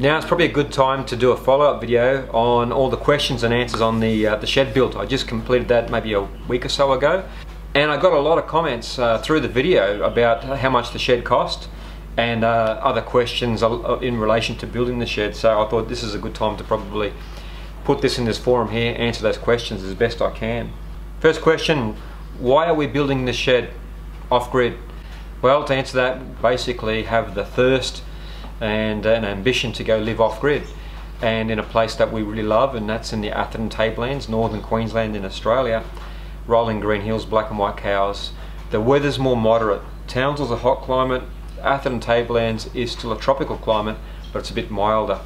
Now it's probably a good time to do a follow-up video on all the questions and answers on the shed build. I just completed that maybe a week or so ago, and I got a lot of comments through the video about how much the shed cost and other questions in relation to building the shed. So I thought this is a good time to probably put this in this forum here, answer those questions as best I can. First question, why are we building the shed off-grid? Well, to answer that, basically have the thirst and an ambition to go live off-grid, and in a place that we really love, and that's in the Atherton Tablelands, northern Queensland in Australia. Rolling green hills, black and white cows. The weather's more moderate. Townsville's a hot climate, Atherton Tablelands is still a tropical climate, but it's a bit milder.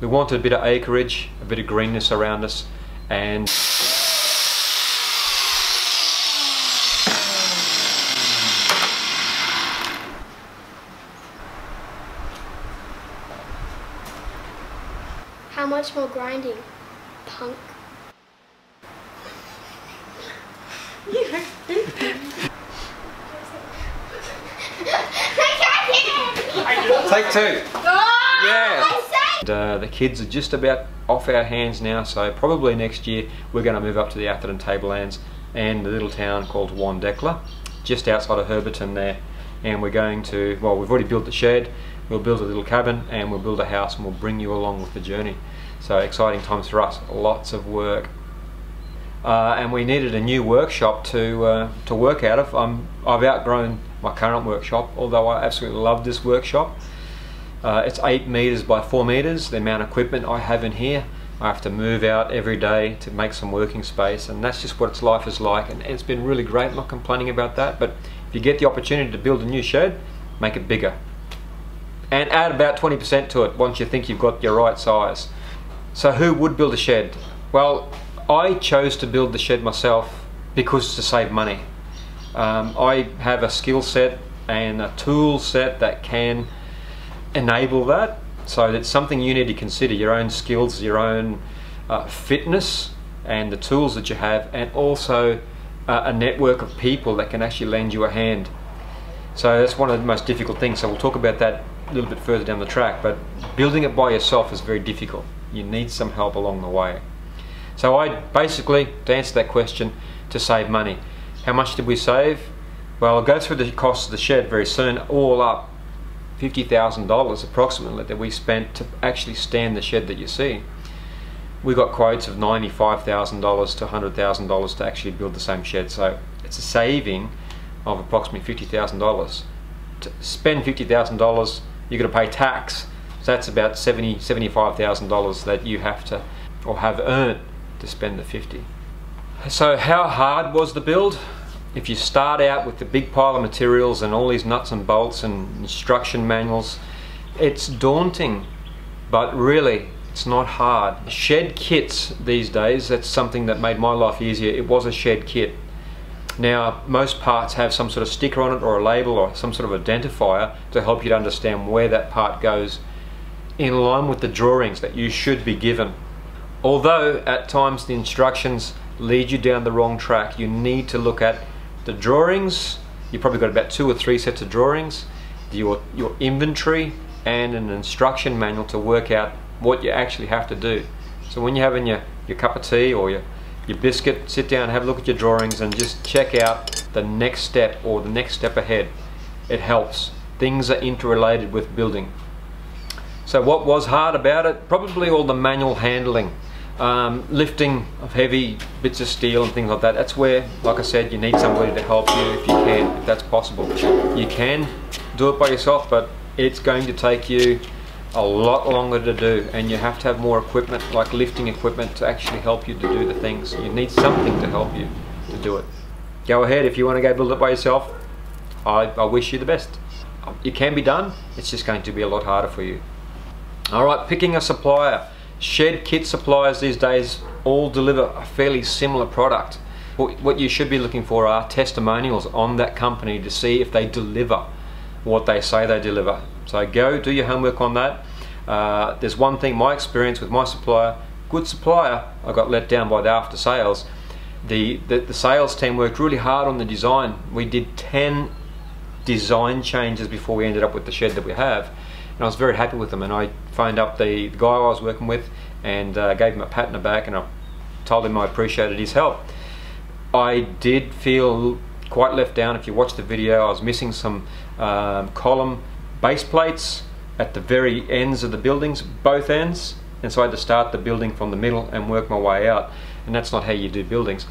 We wanted a bit of acreage, a bit of greenness around us, and how much more grinding, punk? You are stupid. Take two. Oh, yeah. And, the kids are just about off our hands now, so probably next year we're going to move up to the Atherton Tablelands and the little town called Wandekla, just outside of Herberton there. And we're going to, well, we've already built the shed, we'll build a little cabin, and we'll build a house, and we'll bring you along with the journey. So exciting times for us, lots of work. And we needed a new workshop to work out of. I've outgrown my current workshop, although I absolutely love this workshop. It's 8 meters by 4 meters, the amount of equipment I have in here. I have to move out every day to make some working space, and that's just what its life is like, and it's been really great. I'm not complaining about that, but if you get the opportunity to build a new shed, make it bigger. And add about 20% to it once you think you've got your right size. So who would build a shed? Well, I chose to build the shed myself because to save money. I have a skill set and a tool set that can enable that, so that's something you need to consider, your own skills, your own fitness and the tools that you have, and also a network of people that can actually lend you a hand. So that's one of the most difficult things, so we'll talk about that a little bit further down the track, but building it by yourself is very difficult. You need some help along the way. So I basically, to answer that question, to save money. How much did we save? Well, I'll go through the cost of the shed very soon. All up, $50,000 approximately that we spent to actually stand the shed that you see. We got quotes of $95,000 to $100,000 to actually build the same shed. So it's a saving of approximately $50,000. To spend $50,000, you've got to pay tax. So that's about $75,000 that you have to, or have earned, to spend the 50. So how hard was the build? If you start out with the big pile of materials and all these nuts and bolts and instruction manuals, it's daunting, but really it's not hard. Shed kits these days, that's something that made my life easier. It was a shed kit. Now most parts have some sort of sticker on it or a label or some sort of identifier to help you to understand where that part goes, in line with the drawings that you should be given. Although at times the instructions lead you down the wrong track, you need to look at the drawings. You've probably got about 2 or 3 sets of drawings, your inventory, and an instruction manual to work out what you actually have to do. So when you're having your cup of tea or your biscuit, sit down, have a look at your drawings, and just check out the next step or the next step ahead. It helps. Things are interrelated with building. So what was hard about it? Probably all the manual handling. Lifting of heavy bits of steel and things like that. That's where, like I said, you need somebody to help you if you can, if that's possible. You can do it by yourself, but it's going to take you a lot longer to do, and you have to have more equipment, like lifting equipment, to actually help you to do the things. You need something to help you to do it. Go ahead, if you want to go build it by yourself, I wish you the best. It can be done, it's just going to be a lot harder for you. Alright, picking a supplier. Shed kit suppliers these days all deliver a fairly similar product. What you should be looking for are testimonials on that company to see if they deliver what they say they deliver. So go do your homework on that. There's one thing, my experience with my supplier, good supplier, I got let down by the after sales. The sales team worked really hard on the design. We did 10 design changes before we ended up with the shed that we have. and I was very happy with them, and I phoned up the guy I was working with and gave him a pat on the back, and I told him I appreciated his help. I did feel quite left down. If you watch the video, I was missing some column base plates at the very ends of the buildings, both ends, and so I had to start the building from the middle and work my way out, and that's not how you do buildings.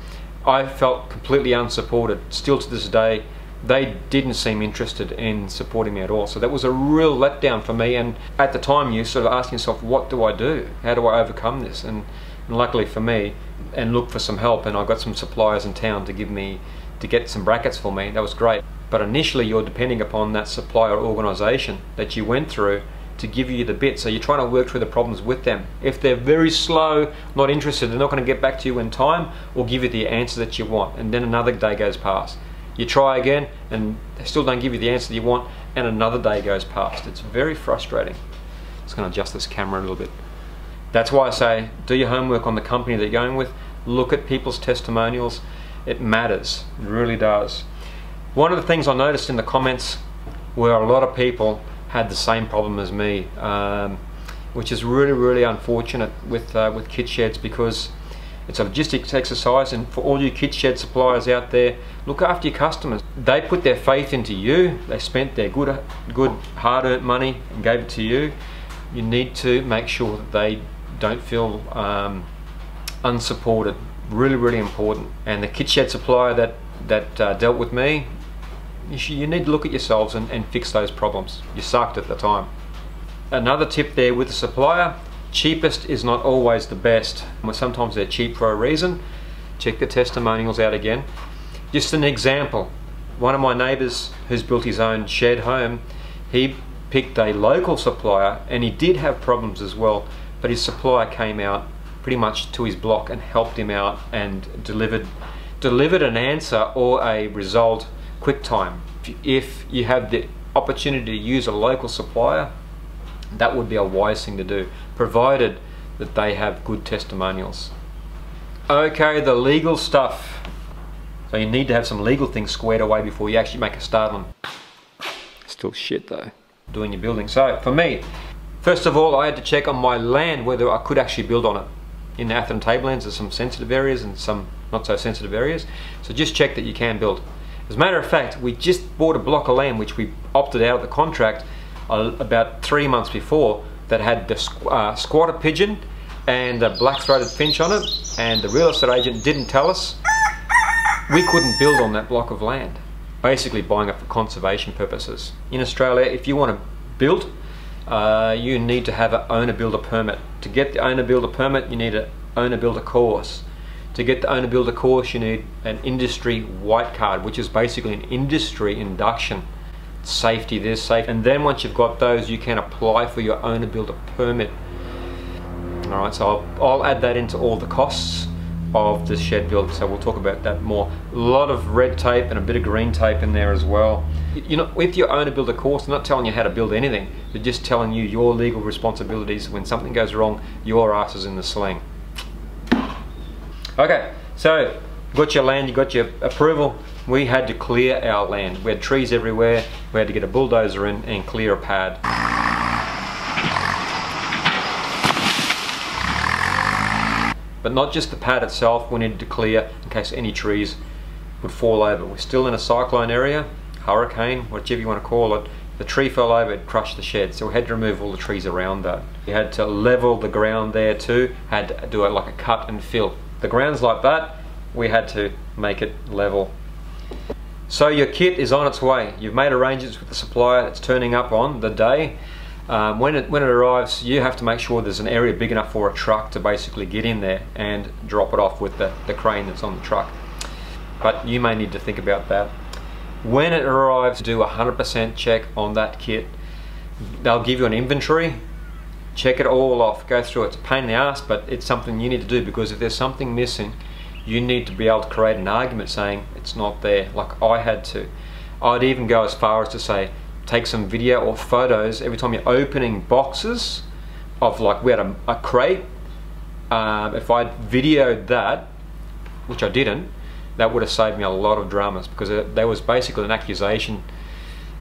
I felt completely unsupported. Still to this day, they didn't seem interested in supporting me at all, so that was a real letdown for me. And at the time, you sort of ask yourself, what do I do? How do I overcome this? And luckily for me, and look for some help, and I got some suppliers in town to give me, to get some brackets for me. That was great. But initially, you're depending upon that supplier organisation that you went through to give you the bit, so you're trying to work through the problems with them. If they're very slow, not interested, they're not going to get back to you in time or give you the answer that you want, and then another day goes past. You try again and they still don't give you the answer you want, and another day goes past. It's very frustrating. I'm just going to adjust this camera a little bit. That's why I say do your homework on the company that you're going with. Look at people's testimonials. It matters. It really does. One of the things I noticed in the comments were a lot of people had the same problem as me, which is really, really unfortunate with kit sheds, because it's a logistics exercise. And for all you kit shed suppliers out there, look after your customers. They put their faith into you. They spent their good hard-earned money and gave it to you. You need to make sure that they don't feel unsupported. Really, really important. And the kit shed supplier that dealt with me, you need to look at yourselves and fix those problems. You sucked at the time. Another tip there with the supplier, cheapest is not always the best. Sometimes they're cheap for a reason. Check the testimonials out again. Just an example, one of my neighbours who's built his own shed home, he picked a local supplier, and he did have problems as well, but his supplier came out pretty much to his block and helped him out and delivered an answer or a result quick time. If you have the opportunity to use a local supplier, that would be a wise thing to do, provided that they have good testimonials. Okay, the legal stuff. So you need to have some legal things squared away before you actually make a start on. Still shit though, doing your building. So for me, first of all, I had to check on my land whether I could actually build on it. In the Atherton Tablelands, there's some sensitive areas and some not so sensitive areas. So just check that you can build. As a matter of fact, we just bought a block of land which we opted out of the contract about 3 months before, that had the squatter pigeon and a black-throated finch on it, and the real estate agent didn't tell us. We couldn't build on that block of land. Basically buying it for conservation purposes. In Australia, if you want to build, you need to have an owner-builder permit. To get the owner-builder permit, you need an owner-builder course. To get the owner-builder course, you need an industry white card, which is basically an industry induction. Safety, there's safety. And then once you've got those, you can apply for your owner-builder permit. All right, so I'll add that into all the costs of this shed build, so we'll talk about that more. A lot of red tape and a bit of green tape in there as well. You know, with your owner-builder course, they're not telling you how to build anything. They're just telling you your legal responsibilities. When something goes wrong, your ass is in the sling. Okay, so you got your land, you got your approval. We had to clear our land. We had trees everywhere. We had to get a bulldozer in and clear a pad. But not just the pad itself, we needed to clear in case any trees would fall over. We're still in a cyclone area, hurricane, whichever you want to call it. The tree fell over, it crushed the shed, so we had to remove all the trees around that. We had to level the ground there too, had to do it like a cut and fill. The ground's like that, we had to make it level. So your kit is on its way. You've made arrangements with the supplier. It's turning up on the day. When it arrives, you have to make sure there's an area big enough for a truck to basically get in there and drop it off with the crane that's on the truck. But you may need to think about that. When it arrives, do a 100% check on that kit. They'll give you an inventory. Check it all off, go through it. It's a pain in the ass, but it's something you need to do, because if there's something missing, you need to be able to create an argument saying it's not there, like I had to. I'd even go as far as to say, take some video or photos every time you're opening boxes of, like, we had a crate. If I'd videoed that, which I didn't, that would have saved me a lot of dramas, because there was basically an accusation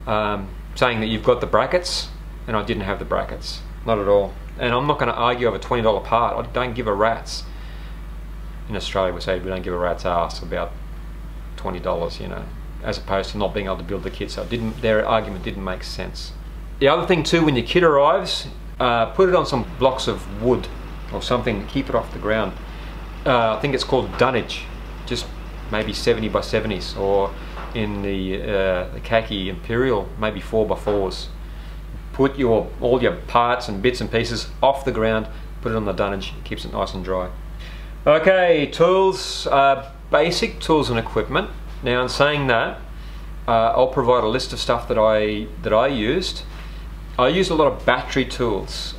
saying that you've got the brackets and I didn't have the brackets, not at all. And I'm not going to argue over a $20 part. I don't give a rat's. In Australia we say we don't give a rat's ass about $20, you know, as opposed to not being able to build the kit. So it didn't, their argument didn't make sense. The other thing too, when your kit arrives, put it on some blocks of wood or something, keep it off the ground. I think it's called dunnage, just maybe 70 by 70s, or in the khaki imperial, maybe 4 by 4s. Put your, all your parts and bits and pieces off the ground, put it on the dunnage, it keeps it nice and dry. Okay, tools, basic tools and equipment. Now in saying that, I'll provide a list of stuff that I used. I used a lot of battery tools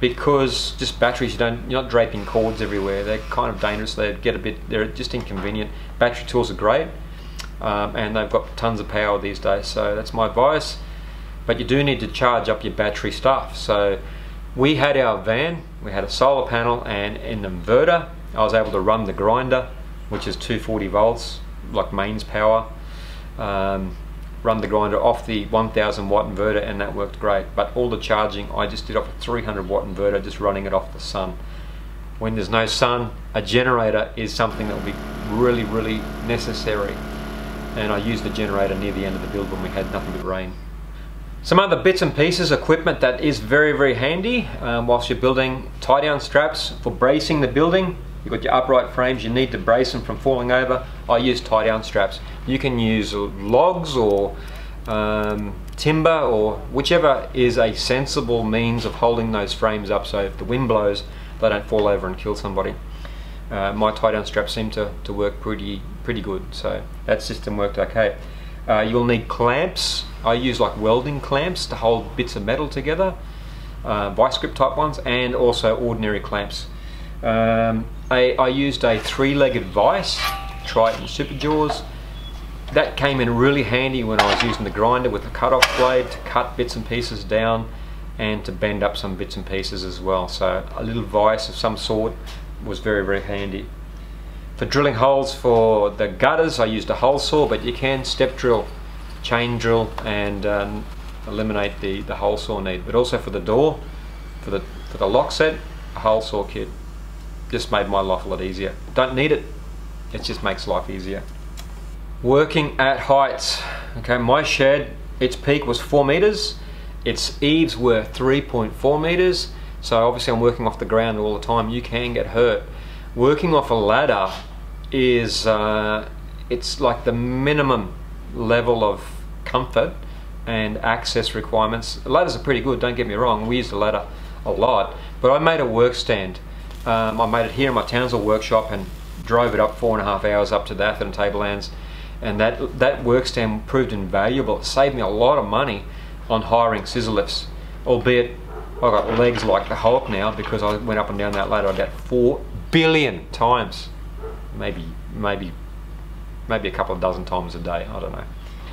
because just batteries, you're not draping cords everywhere. They're kind of dangerous. They get a bit, they're just inconvenient. Battery tools are great, and they've got tons of power these days. So that's my advice. But you do need to charge up your battery stuff. So we had our van, we had a solar panel and an inverter. I was able to run the grinder, which is 240 volts, like mains power. Run the grinder off the 1000 watt inverter, and that worked great. But all the charging I just did off a 300 watt inverter, just running it off the sun. When there's no sun, a generator is something that will be really, really necessary. And I used the generator near the end of the build when we had nothing but rain. Some other bits and pieces, equipment that is very, very handy whilst you're building: tie down straps for bracing the building. You've got your upright frames, you need to brace them from falling over. I use tie down straps. You can use logs or timber or whichever is a sensible means of holding those frames up, so if the wind blows they don't fall over and kill somebody. My tie down straps seem to work pretty good, so that system worked okay. You'll need clamps. I use like welding clamps to hold bits of metal together, vice grip type ones, and also ordinary clamps. I used a 3-legged vise, Triton Super Jaws. That came in really handy when I was using the grinder with the cut-off blade to cut bits and pieces down and to bend up some bits and pieces as well. So a little vise of some sort was very, very handy. For drilling holes for the gutters, I used a hole saw, but you can step drill, chain drill, and eliminate the hole saw need. But also for the door, for the lock set, a hole saw kit. Just made my life a lot easier. Don't need it, it just makes life easier. Working at heights. Okay, my shed, its peak was 4 meters, its eaves were 3.4 meters, so obviously I'm working off the ground all the time. You can get hurt. Working off a ladder is, it's like the minimum level of comfort and access requirements. Ladders are pretty good, don't get me wrong, we use the ladder a lot, but I made a work stand. I made it here in my Townsville workshop and drove it up 4.5 hours up to the Atherton Tablelands, and that work stand proved invaluable. It saved me a lot of money on hiring scissor lifts, albeit I've got legs like the Hulk now because I went up and down that ladder about 4 billion times, maybe a couple of dozen times a day, I don't know.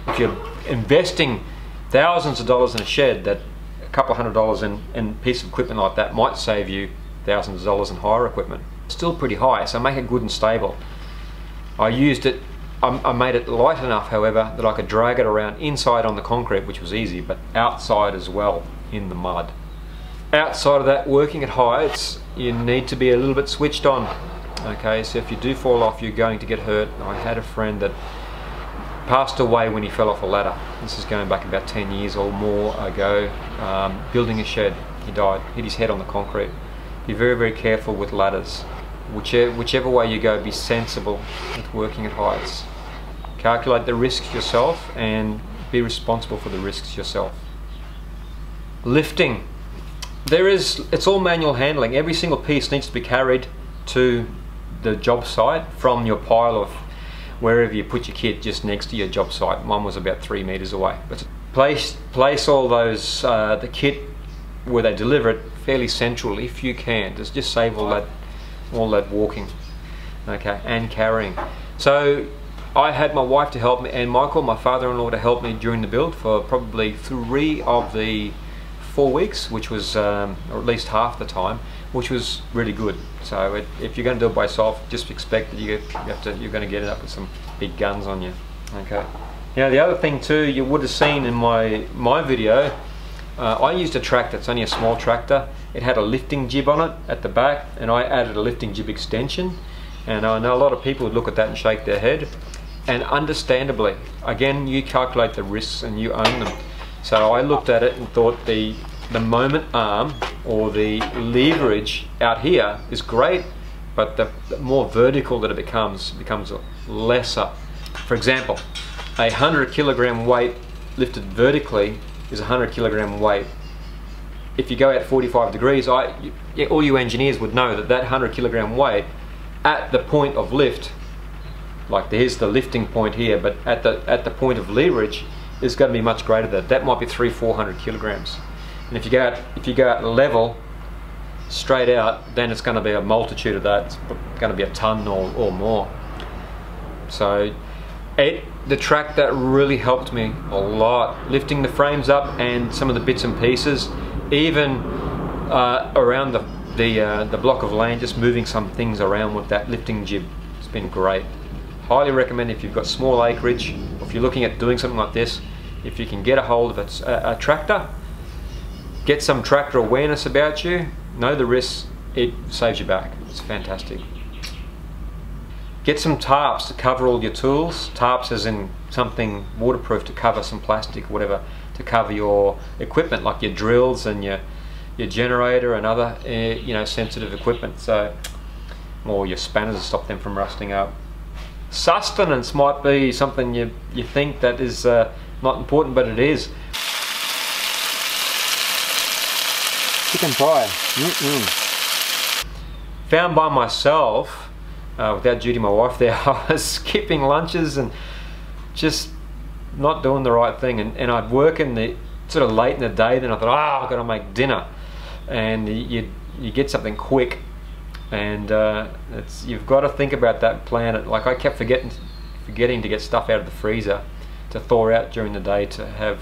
If you're investing thousands of dollars in a shed, that a couple $100 in a piece of equipment like that might save you thousands of dollars in higher equipment. Still pretty high, so make it good and stable. I used it, I made it light enough however that I could drag it around inside on the concrete, which was easy, but outside as well in the mud. Outside of that, working at heights, you need to be a little bit switched on. Okay, so if you do fall off, you're going to get hurt. I had a friend that passed away when he fell off a ladder. This is going back about 10 years or more ago. Building a shed, he died, hit his head on the concrete. Be very, very careful with ladders. Whichever way you go, be sensible with working at heights. Calculate the risks yourself and be responsible for the risks yourself. Lifting. It's all manual handling. Every single piece needs to be carried to the job site from your pile of wherever you put your kit just next to your job site. Mine was about 3 meters away. But place all those, the kit where they deliver it, fairly central if you can. Just save all that walking, okay, and carrying. So I had my wife to help me and Michael, my father-in-law, to help me during the build for probably 3 of the 4 weeks, which was or at least half the time, which was really good. So if you're going to do it by yourself, just expect that you're going to get it up with some big guns on you. Okay. Now the other thing too, you would have seen in my video. I used a tractor, it's only a small tractor. It had a lifting jib on it at the back, and I added a lifting jib extension. And I know a lot of people would look at that and shake their head. And understandably, again, you calculate the risks and you own them. So I looked at it and thought the moment arm or the leverage out here is great, but the more vertical that it becomes lesser. For example, a 100 kilogram weight lifted vertically is a 100 kilogram weight. If you go out 45 degrees, all you engineers would know that 100 kilogram weight at the point of lift, like here's the lifting point here, but at the point of leverage is going to be much greater than that. That might be 300-400 kilograms. And if you go out level, straight out, then it's going to be a multitude of that. It's going to be a ton or more. So the tractor really helped me a lot, lifting the frames up and some of the bits and pieces, even around the block of land, just moving some things around with that lifting jib. It's been great. Highly recommend if you've got small acreage, or if you're looking at doing something like this, if you can get a hold of a tractor, get some tractor awareness about you, know the risks, it saves you back. It's fantastic. Get some tarps to cover all your tools. Tarps as in something waterproof to cover some plastic, whatever, to cover your equipment, like your drills and your generator and other sensitive equipment, so, or your spanners, to stop them from rusting up. Sustenance might be something you think that is not important, but it is. Chicken pie. Found by myself, without Judy, my wife, there, I was skipping lunches and just not doing the right thing. And I'd work in the sort of late in the day. Then I thought, I've got to make dinner, and you get something quick. And you've got to think about that, plan it. Like I kept forgetting to get stuff out of the freezer to thaw out during the day to have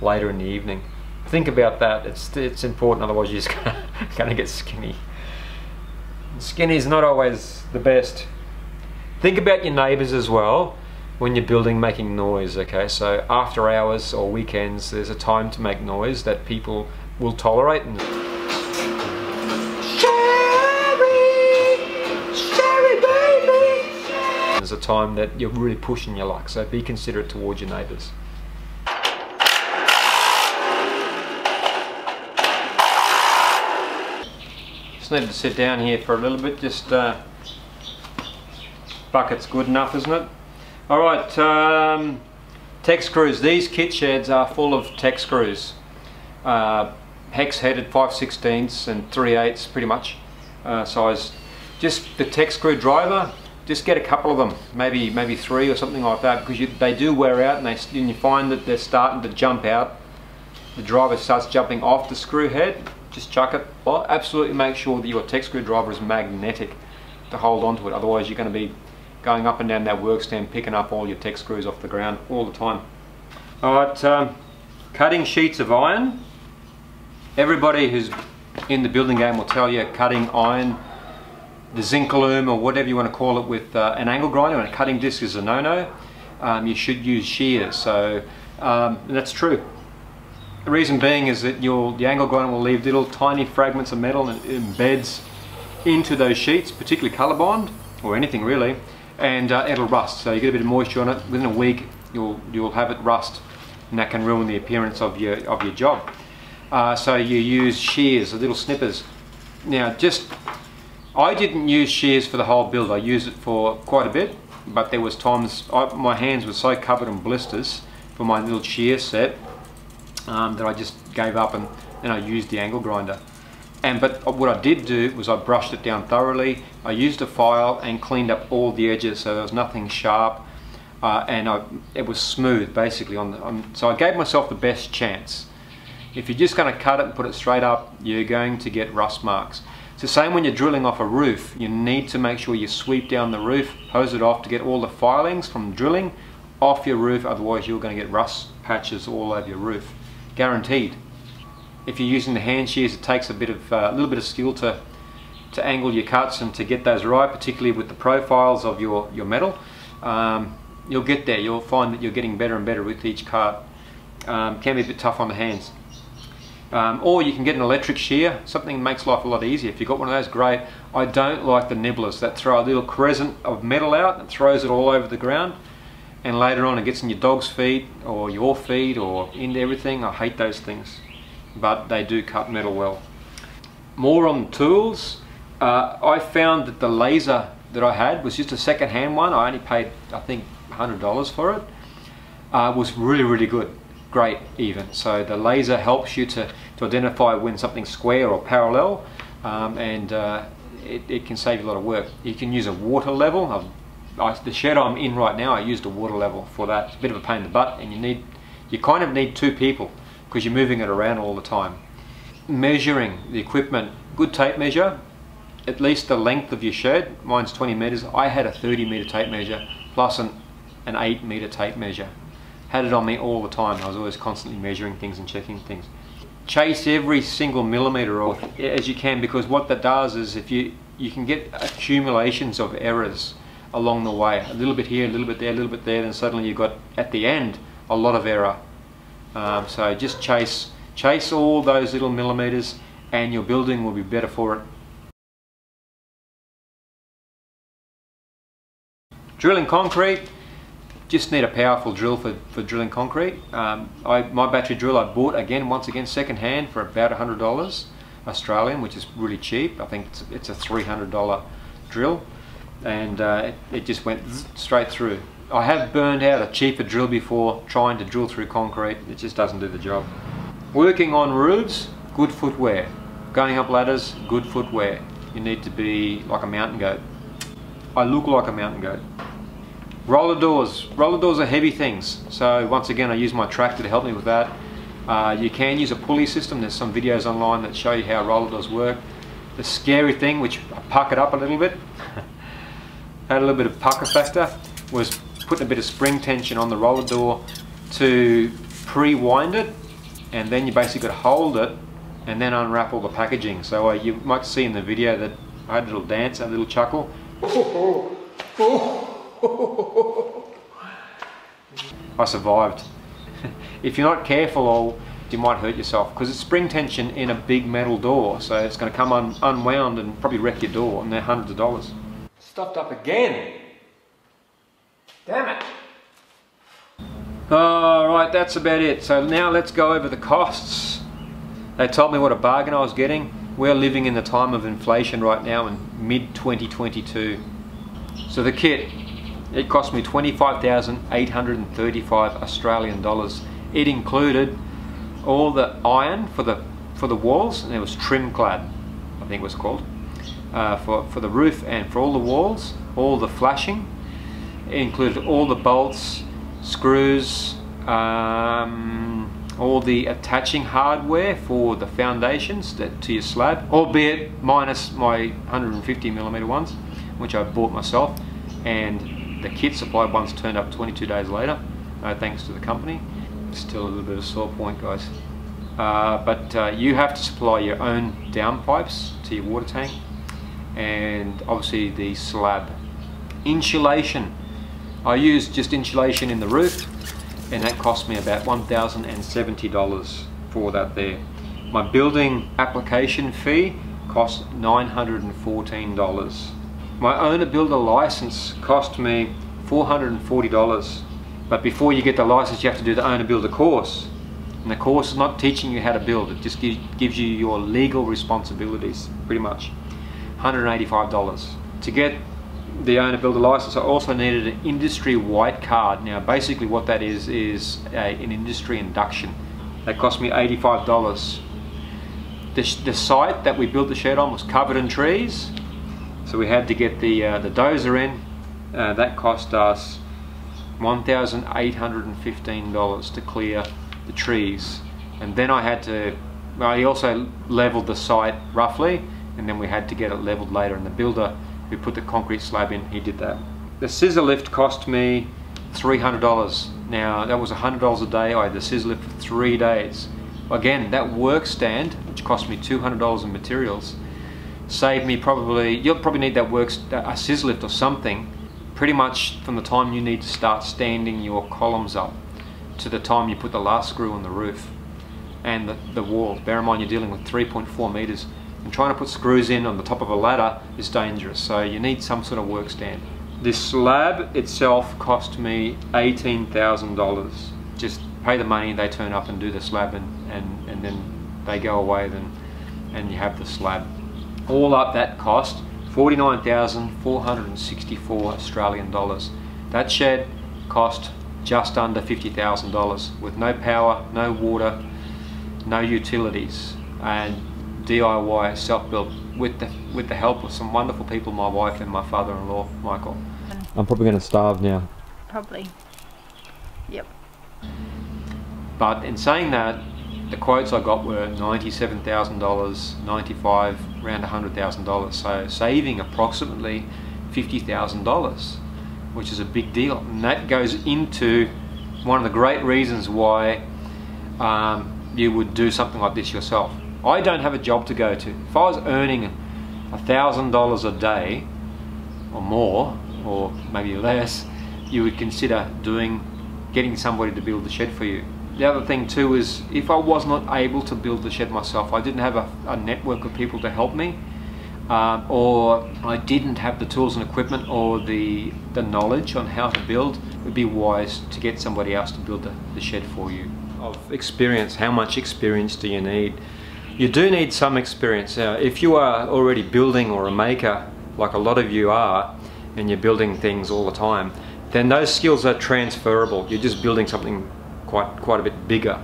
later in the evening. Think about that, it's important, otherwise you're just going to get skinny. Skinny is not always the best. Think about your neighbours as well when you're building, making noise, okay? So after hours or weekends, there's a time to make noise that people will tolerate. There's a time that you're really pushing your luck, so be considerate towards your neighbours. Just needed to sit down here for a little bit, just bucket's good enough, isn't it? Alright, Tek Screws. These kit sheds are full of Tek Screws. Hex headed 5/16 and 3/8 pretty much size. Just the Tek Screw driver. Just get a couple of them, maybe three or something like that, because they do wear out, and you find that they're starting to jump out. The driver starts jumping off the screw head. Just chuck it. Well, absolutely make sure that your Tek screwdriver is magnetic to hold onto it. Otherwise, you're going to be going up and down that work stand, picking up all your Tek screws off the ground all the time. All right, cutting sheets of iron. Everybody who's in the building game will tell you cutting iron, the zinc loom or whatever you want to call it, with an angle grinder and a cutting disc is a no-no. You should use shears, so that's true. The reason being is that the angle grinder will leave little tiny fragments of metal, and it embeds into those sheets, particularly Colour Bond or anything really, and it'll rust. So you get a bit of moisture on it, within a week you'll have it rust, and that can ruin the appearance of your job. So you use shears, the little snippers. Now I didn't use shears for the whole build. I used it for quite a bit, but there was times my hands were so covered in blisters for my little shear set that I just gave up, and I used the angle grinder. But what I did do was I brushed it down thoroughly. I used a file and cleaned up all the edges, so there was nothing sharp, and it was smooth basically. So I gave myself the best chance. If you're just going to cut it and put it straight up, you're going to get rust marks. It's the same when you're drilling off a roof. You need to make sure you sweep down the roof, hose it off to get all the filings from drilling off your roof, otherwise you're going to get rust patches all over your roof. Guaranteed. If you're using the hand shears, it takes a little bit of skill to angle your cuts and to get those right, particularly with the profiles of your metal. You'll get there. You'll find that you're getting better and better with each cut. Can be a bit tough on the hands. Or you can get an electric shear, something that makes life a lot easier. If you've got one of those, great. I don't like the nibblers that throw a little crescent of metal out and throws it all over the ground, and later on it gets in your dog's feet or your feet or into everything. I hate those things, but they do cut metal well. More on tools, I found that the laser that I had was just a second-hand one. I only paid, I think, $100 for it. Was really, really good. Great, even. So the laser helps you to identify when something's square or parallel, and it can save you a lot of work. You can use a water level. The shed I'm in right now, I used a water level for that. It's a bit of a pain in the butt, and you kind of need two people because you're moving it around all the time. Measuring the equipment, good tape measure, at least the length of your shed. Mine's 20 meters. I had a 30 meter tape measure plus an 8 meter tape measure. Had it on me all the time. I was always constantly measuring things and checking things. Chase every single millimeter off as you can, because what that does is if you can get accumulations of errors along the way. A little bit here, a little bit there, a little bit there, and suddenly you've got at the end a lot of error. So just chase all those little millimeters, and your building will be better for it. Drilling concrete. Just need a powerful drill for drilling concrete. My battery drill I bought once again second hand for about $100 Australian, which is really cheap. I think it's a $300 drill, and it just went straight through. I have burned out a cheaper drill before trying to drill through concrete. It just doesn't do the job. Working on roofs, good footwear. Going up ladders, good footwear. You need to be like a mountain goat. I look like a mountain goat. Roller doors. Roller doors are heavy things, so once again I use my tractor to help me with that. You can use a pulley system. There's some videos online that show you how roller doors work. The scary thing, which I puckered up a little bit, had a little bit of pucker factor, was putting a bit of spring tension on the roller door to pre-wind it, and then you basically got to hold it and then unwrap all the packaging. So you might see in the video that I had a little dance, a little chuckle. I survived. If you're not careful, you might hurt yourself, because it's spring tension in a big metal door, so it's going to come unwound and probably wreck your door, and they're hundreds of dollars. Stuffed up again. Damn it. Alright, that's about it. So now let's go over the costs. They told me what a bargain I was getting. We're living in the time of inflation right now in mid-2022. So the kit, it cost me 25,835 Australian dollars. It included all the iron for the walls, and it was trim clad, I think it was called, for the roof and for all the walls, all the flashing. It included all the bolts, screws, all the attaching hardware for the foundations to your slab, albeit minus my 150 millimeter ones, which I bought myself, and the kit supplied ones turned up 22 days later, no thanks to the company. Still a little bit of a sore point, guys. But you have to supply your own downpipes to your water tank, and obviously the slab. Insulation. I used just insulation in the roof, and that cost me about $1,070 for that there. My building application fee cost $914. My owner builder license cost me $440, but before you get the license you have to do the owner builder course, and the course is not teaching you how to build, it just gives you your legal responsibilities pretty much. $185. To get the owner builder license I also needed an industry white card. Now basically what that is an industry induction. That cost me $85. The site that we built the shed on was covered in trees, so we had to get the dozer in. That cost us $1,815 to clear the trees, and then I also leveled the site roughly, and then we had to get it leveled later, and the builder who put the concrete slab in, he did that. The scissor lift cost me $300. Now that was $100 a day. I had the scissor lift for 3 days. Again, that work stand, which cost me $200 in materials, saved me probably, you'll probably need that a scissor lift or something, pretty much from the time you need to start standing your columns up to the time you put the last screw on the roof. and the wall. Bear in mind you're dealing with 3.4 metres, and trying to put screws in on the top of a ladder is dangerous, so you need some sort of work stand. This slab itself cost me $18,000. Just pay the money, they turn up and do the slab, and then they go away, and you have the slab. All up that cost $49,464 Australian dollars. That shed cost just under $50,000 with no power, no water, no utilities, and DIY self-built with the help of some wonderful people, my wife and my father-in-law, Michael. I'm probably going to starve now. Probably. Yep. But in saying that, the quotes I got were $97,000, $95,000, around $100,000, so saving approximately $50,000, which is a big deal. And that goes into one of the great reasons why you would do something like this yourself. I don't have a job to go to. If I was earning $1,000 a day or more, or maybe less, you would consider getting somebody to build the shed for you. The other thing too is, if I was not able to build the shed myself, I didn't have a network of people to help me, or I didn't have the tools and equipment or the knowledge on how to build, it would be wise to get somebody else to build the shed for you. Of experience, how much experience do you need? You do need some experience. Now, if you are already building or a maker, like a lot of you are, and you're building things all the time, then those skills are transferable. You're just building something quite a bit bigger.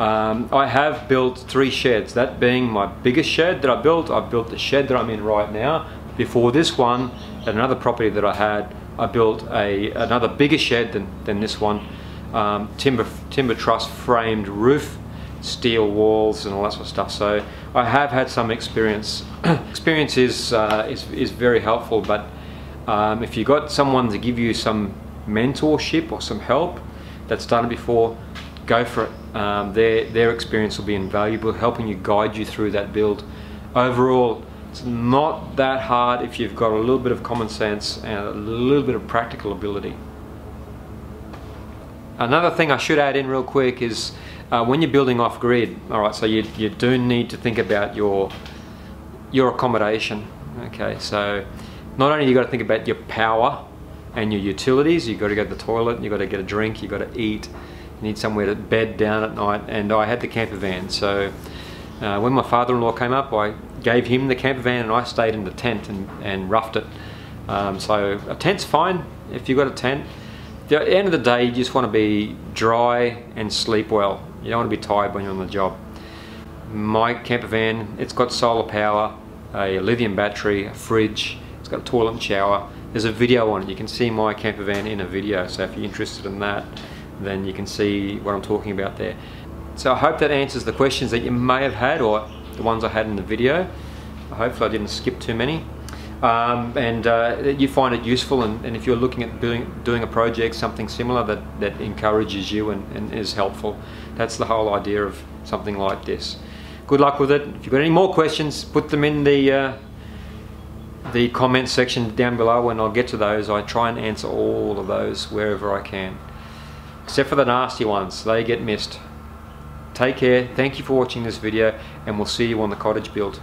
I have built 3 sheds, that being my biggest shed that I built. I've built the shed that I'm in right now. Before this one, at another property that I had, I built another bigger shed than this one. Timber truss framed roof, steel walls and all that sort of stuff. So I have had some experience. Experience is very helpful, but if you've got someone to give you some mentorship or some help that's done it before, go for it. Their experience will be invaluable, helping you, guide you through that build. Overall, it's not that hard if you've got a little bit of common sense and a little bit of practical ability. Another thing I should add in real quick is when you're building off-grid, alright, so you do need to think about your accommodation. Okay, so not only you got to think about your power and your utilities, you've got to go to the toilet, you've got to get a drink, you've got to eat, you need somewhere to bed down at night, and I had the camper van, so when my father-in-law came up, I gave him the camper van and I stayed in the tent and roughed it. So a tent's fine if you've got a tent. At the end of the day, you just want to be dry and sleep well. You don't want to be tired when you're on the job. My camper van, it's got solar power, a lithium battery, a fridge, it's got a toilet and shower. There's a video on it, you can see my camper van in a video, so if you're interested in that, then you can see what I'm talking about there. So I hope that answers the questions that you may have had, or the ones I had in the video. Hopefully I didn't skip too many. You find it useful, and if you're looking at doing a project, something similar that encourages you and is helpful. That's the whole idea of something like this. Good luck with it. If you've got any more questions, put them in the comments section down below and I'll get to those. I try and answer all of those wherever I can. Except for the nasty ones, they get missed. Take care, thank you for watching this video, and we'll see you on the cottage build.